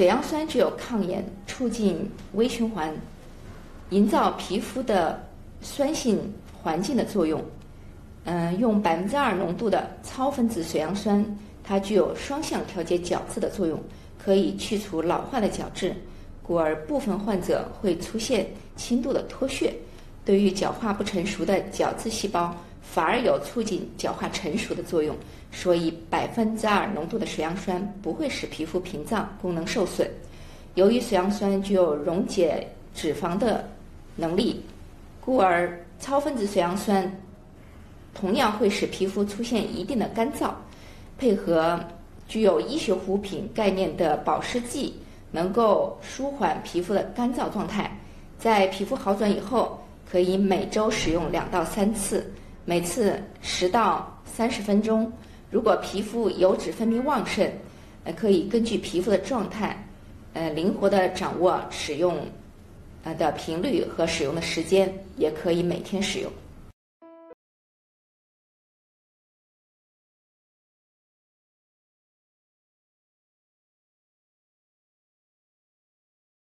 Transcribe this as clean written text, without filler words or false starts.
水杨酸具有抗炎、促进微循环、营造皮肤的酸性环境的作用。用2%浓度的超分子水杨酸，它具有双向调节角质的作用，可以去除老化的角质，故而部分患者会出现轻度的脱屑。对于角化不成熟的角质细胞，反而有促进角化成熟的作用。所以2%浓度的水杨酸不会使皮肤屏障功能受损。由于水杨酸具有溶解脂肪的能力，故而超分子水杨酸同样会使皮肤出现一定的干燥，配合具有医学护肤品概念的保湿剂，能够舒缓皮肤的干燥状态。在皮肤好转以后，可以每周使用2到3次，每次10到30分钟。如果皮肤油脂分泌旺盛，可以根据皮肤的状态，灵活的掌握使用的频率和使用的时间，也可以每天使用。